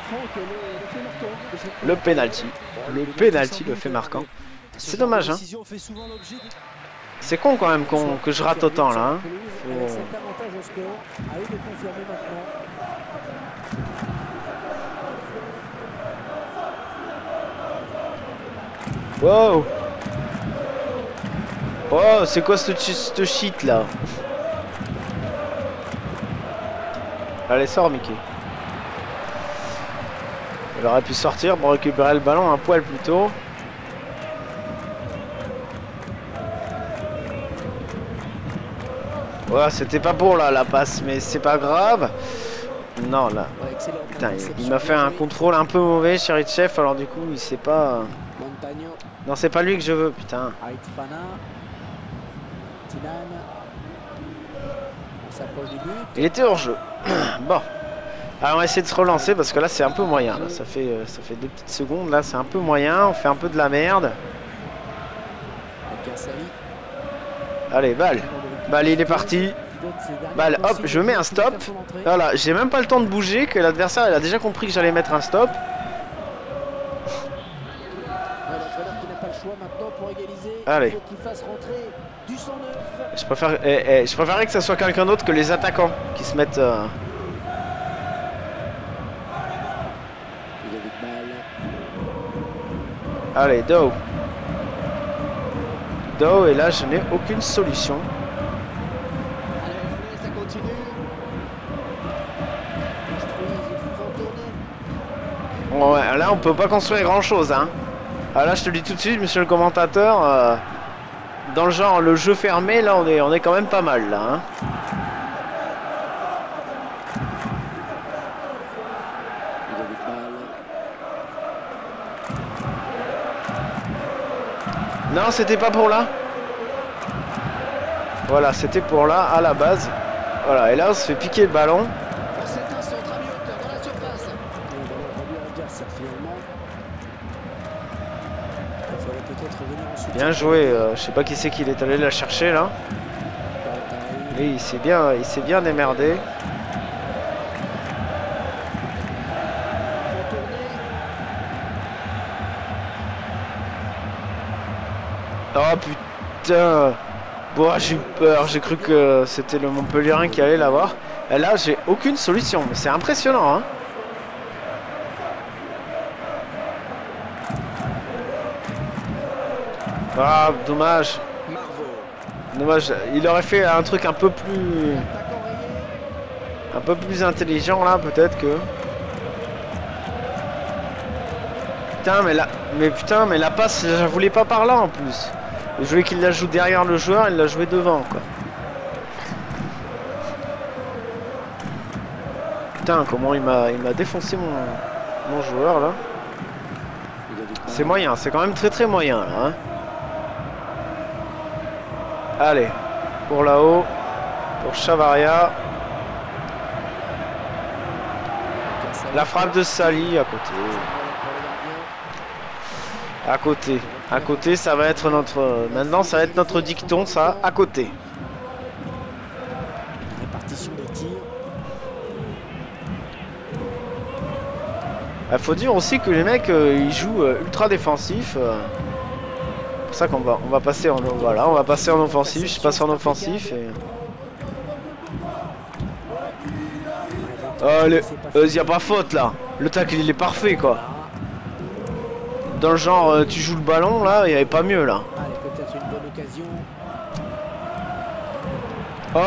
Le penalty. Le penalty, le fait marquant. C'est dommage, hein. C'est con quand même qu'on, que je rate autant là. Hein. Faut... Wow! Oh, c'est quoi ce, ce shit là? Allez, sors, Mickey. Il aurait pu sortir pour récupérer le ballon un poil plus tôt. Ouais, c'était pas pour là la passe, mais c'est pas grave. Non, là. Putain, il, il m'a fait un contrôle un peu mauvais, Cheryshev, alors du coup, il sait pas. Non, c'est pas lui que je veux, putain. Il était hors jeu. Bon. Alors on va essayer de se relancer parce que là c'est un peu moyen. Là. Ça fait ça fait deux petites secondes. Là c'est un peu moyen. On fait un peu de la merde. Allez, balle. Balle, il est parti. Balle, hop, je mets un stop. Voilà, j'ai même pas le temps de bouger que l'adversaire il a déjà compris que j'allais mettre un stop. Allez. Je, préfère, eh, eh, je préférerais que ça soit quelqu'un d'autre que les attaquants qui se mettent. Euh... Allez, Dao. Dao, et là je n'ai aucune solution. Bon, ouais, là on peut pas construire grand chose, hein. Ah là je te le dis tout de suite, monsieur le commentateur, euh, dans le genre le jeu fermé, là on est on est quand même pas mal là. Hein. Non, c'était pas pour là. Voilà, c'était pour là à la base. Voilà, et là on se fait piquer le ballon. Bien joué, euh, je sais pas qui c'est qu'il est allé la chercher là. Et il s'est bien, il s'est bien démerdé. Oh putain, bon, j'ai eu peur, j'ai cru que c'était le Montpellierin qui allait l'avoir. Et là j'ai aucune solution, mais c'est impressionnant hein. Ah, dommage. Dommage. Il aurait fait un truc un peu plus... Un peu plus intelligent, là, peut-être que... Putain, mais la... Mais putain, mais la passe, je la voulais pas par là, en plus. Je voulais qu'il la joue derrière le joueur, il l'a joué devant, quoi. Putain, comment il m'a il m'a défoncé mon... mon joueur, là. C'est moyen, c'est quand même très très moyen, là, hein. Allez, pour là-haut, pour Chavarría. La frappe de Sally à côté. À côté. À côté, ça va être notre... Maintenant, ça va être notre dicton, ça. À côté. Il faut dire aussi que les mecs, ils jouent ultra défensif. C'est pour ça qu'on va, on va passer en voilà, on va passer en offensif, je passe en offensif et... Oh, le... euh, y a pas faute là, le tacle il est parfait quoi. Dans le genre euh, tu joues le ballon là, il n'y avait pas mieux là. Oh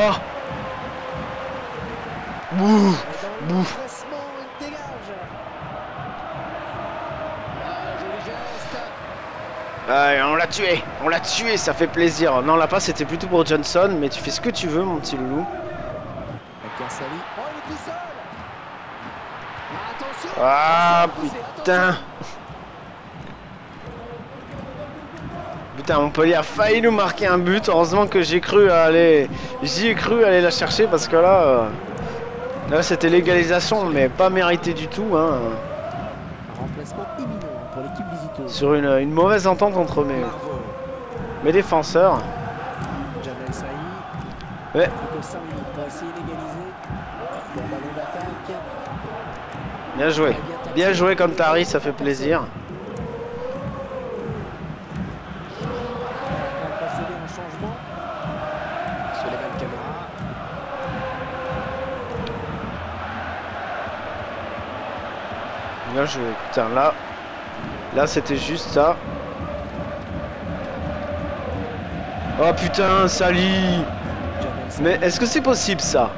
bouf, bouf. Euh, on l'a tué, on l'a tué, ça fait plaisir. Non, la passe c'était plutôt pour Johnson, mais tu fais ce que tu veux, mon petit loulou. Ah putain! Putain, Montpellier a failli nous marquer un but. Heureusement que j'ai cru aller, j'y ai cru aller la chercher parce que là, euh... là c'était l'égalisation, mais pas méritée du tout. Hein. Remplacement imminent pour l'équipe visiteuse. Sur une, une mauvaise entente entre mes... Bravo. mes défenseurs. Ouais. Bien joué. Bien joué Kantari, ça fait plaisir. Bien joué. Putain, là, là c'était juste ça. Oh putain, Sally. Mais est-ce que c'est possible ça?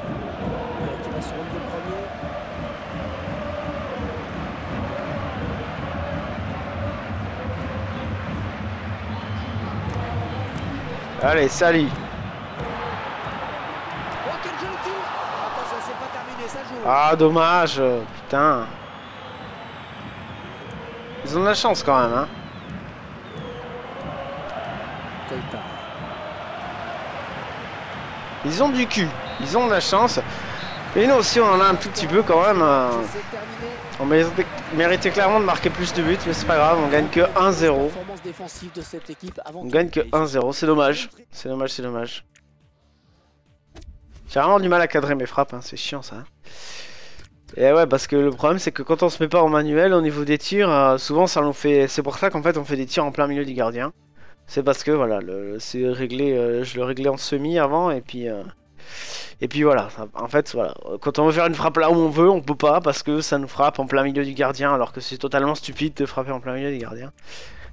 Allez, Sally. Ah, dommage, putain. Ils ont de la chance quand même, hein. Ils ont du cul, ils ont de la chance. Et nous aussi, on en a un tout petit peu quand même. On méritait clairement de marquer plus de buts, mais c'est pas grave, on gagne que un zéro. On gagne que un zéro, c'est dommage. C'est dommage, c'est dommage. J'ai vraiment du mal à cadrer mes frappes, hein. C'est chiant ça. Et ouais, parce que le problème c'est que quand on se met pas en manuel au niveau des tirs, euh, souvent ça l'on fait. C'est pour ça qu'en fait on fait des tirs en plein milieu du gardien. C'est parce que voilà, le, c'est réglé, euh, je le réglais en semi avant et puis euh, et puis voilà. Ça, en fait voilà, quand on veut faire une frappe là où on veut, on peut pas parce que ça nous frappe en plein milieu du gardien, alors que c'est totalement stupide de frapper en plein milieu du gardien.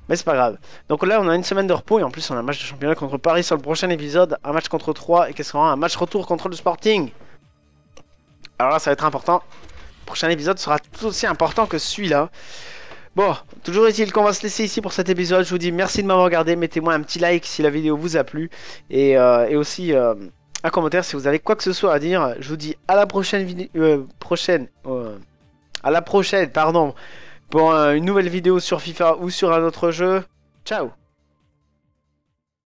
Mais c'est pas grave. Donc là, on a une semaine de repos et en plus on a un match de championnat contre Paris sur le prochain épisode, un match contre trois et qu'est-ce qu'on aura, un match retour contre le Sporting. Alors là, ça va être important. Le prochain épisode sera tout aussi important que celui-là. Bon, toujours est-il qu'on va se laisser ici pour cet épisode. Je vous dis merci de m'avoir regardé. Mettez-moi un petit like si la vidéo vous a plu. Et, euh, et aussi euh, un commentaire si vous avez quoi que ce soit à dire. Je vous dis à la prochaine vidéo. Euh, prochaine. Euh, à la prochaine, pardon. Pour euh, une nouvelle vidéo sur FIFA ou sur un autre jeu. Ciao!